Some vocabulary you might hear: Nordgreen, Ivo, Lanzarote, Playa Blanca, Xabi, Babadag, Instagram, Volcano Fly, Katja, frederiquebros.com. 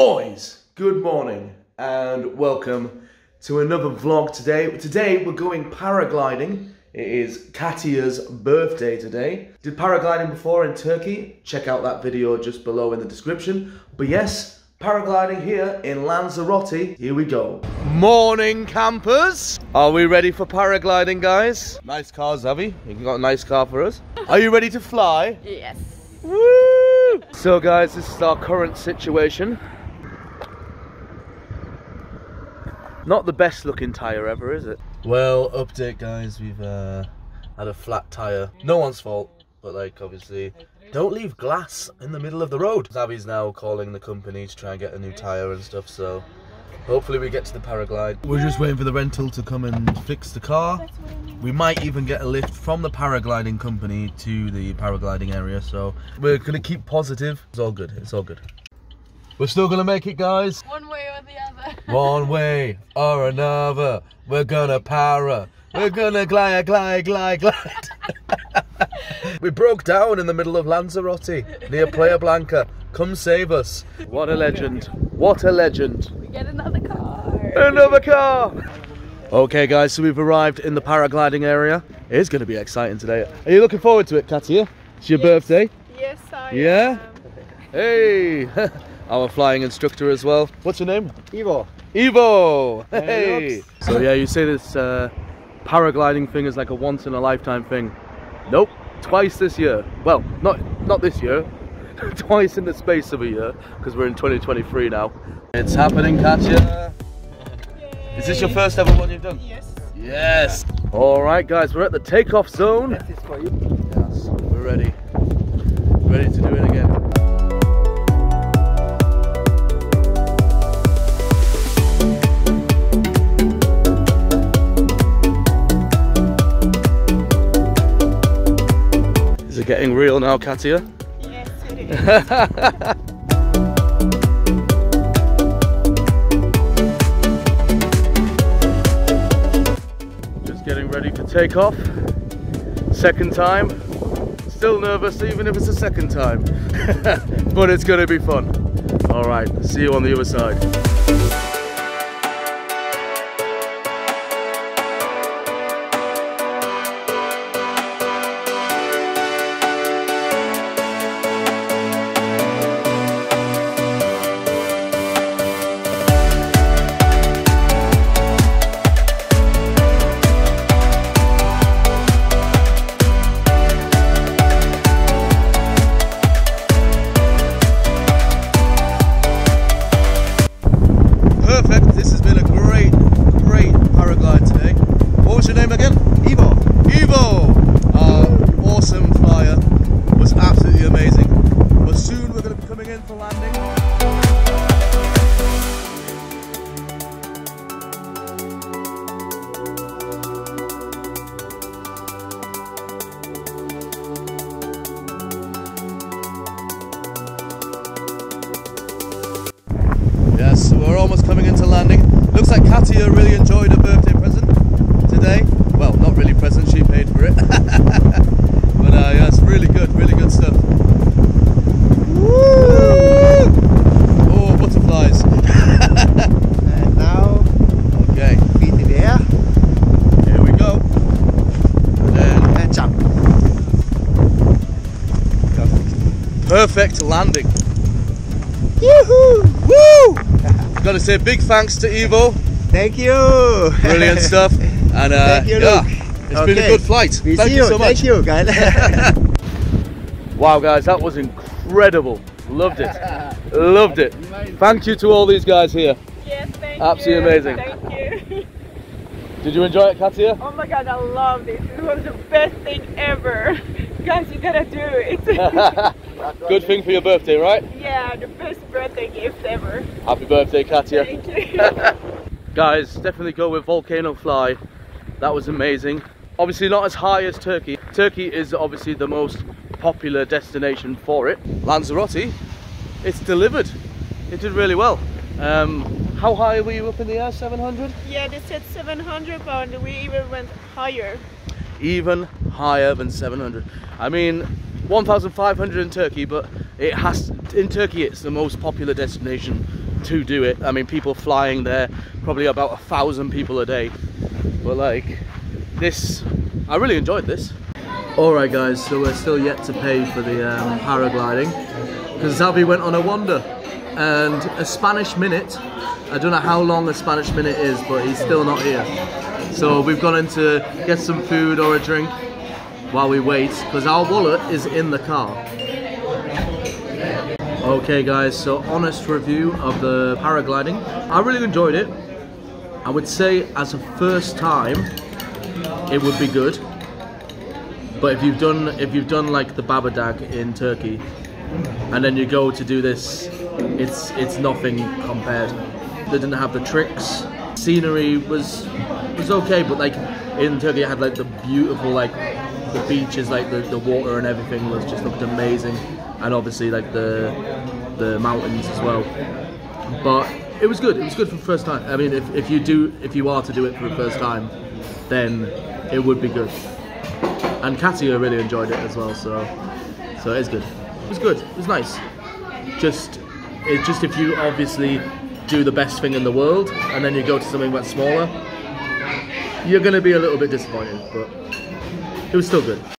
Boys, good morning and welcome to another vlog today. Today we're going paragliding. It is Katja's birthday today. Did paragliding before in Turkey? Check out that video just below in the description. But yes, paragliding here in Lanzarote. Here we go. Morning campers. Are we ready for paragliding, guys? Nice car, Xabi. You got a nice car for us. Are you ready to fly? Yes. Woo! So guys, this is our current situation. Not the best looking tyre ever, is it? Well, update guys, we've had a flat tyre. No one's fault, but like obviously, don't leave glass in the middle of the road. Xabi's now calling the company to try and get a new tyre and stuff, so hopefully we get to the paraglide. We're just waiting for the rental to come and fix the car. We might even get a lift from the paragliding company to the paragliding area, so we're gonna keep positive. It's all good, it's all good. We're still gonna make it, guys. One way or the other. One way or another. We're gonna para. We're gonna glide, glide, glide, glide. We broke down in the middle of Lanzarote, near Playa Blanca. Come save us. What a legend. What a legend. We get another car. Another car. Okay, guys, so we've arrived in the paragliding area. It is gonna be exciting today. Are you looking forward to it, Katja? It's your birthday? Yes, I am. Yeah? Hey. Our flying instructor as well. What's your name? Ivo. Ivo! Hey! So yeah, you say this paragliding thing is like a once in a lifetime thing. Nope, twice this year. Well, not this year. Twice in the space of a year, because we're in 2023 now. It's happening, Katja. Yay. Is this your first ever one you've done? Yes. Yes! All right, guys, we're at the takeoff zone. That is for you. Yes, we're ready. Ready to do it again. Is it getting real now, Katja? Yes, it is. Just getting ready for takeoff. Second time. Still nervous, even if it's the second time. But it's going to be fun. All right, see you on the other side. Yes, we're almost coming into landing. Looks like Katja really enjoyed her birthday present today. Well, not really present, she paid for it. But yeah, it's really good stuff. Woo! Oh, butterflies. And now, okay, feet in the air. Here we go. And then, and jump. Perfect landing. Woohoo! Woo! Gotta say big thanks to Ivo. Thank you. Brilliant stuff. And thank you, yeah, it's okay. Been a good flight. We thank you so much. Thank you, guys. Wow, guys, that was incredible. Loved it. Loved it. Thank you to all these guys here. Yes, thank absolutely you. Absolutely amazing. Thank you. Did you enjoy it, Katja? Oh my God, I love this. It was the best thing ever. Guys, you gotta do it. Good thing for your birthday, right? Yeah, the best birthday gift ever. Happy birthday, Katja. Thank you. Guys, definitely go with Volcano Fly. That was amazing. Obviously not as high as Turkey. Turkey is obviously the most popular destination for it. Lanzarote, it's delivered. It did really well. How high were you up in the air, 700? Yeah, they said 700, but we even went higher. Even higher than 700. I mean, 1,500 in Turkey, but It has, in Turkey it's the most popular destination to do it. I mean, people flying there, probably about 1,000 people a day. But like this, I really enjoyed this. Alright guys, so we're still yet to pay for the paragliding, because Xabi went on a wander, and a Spanish minute, I don't know how long a Spanish minute is, but he's still not here. So we've gone in to get some food or a drink while we wait, because our wallet is in the car. Okay guys, so honest review of the paragliding. I really enjoyed it. I would say as a first time, it would be good. But if you've done like the Babadag in Turkey, and then you go to do this, it's nothing compared. They didn't have the tricks. Scenery was okay, but like in Turkey, it had like the beautiful, like the beaches, like the water and everything was just looked amazing, and obviously like the mountains as well. But it was good. It was good for the first time. I mean, if you are to do it for the first time, then it would be good. And Katja really enjoyed it as well, so it's good. It was good. It was nice. It's just if you obviously do the best thing in the world and then you go to something that's smaller, you're gonna be a little bit disappointed, but it was still good.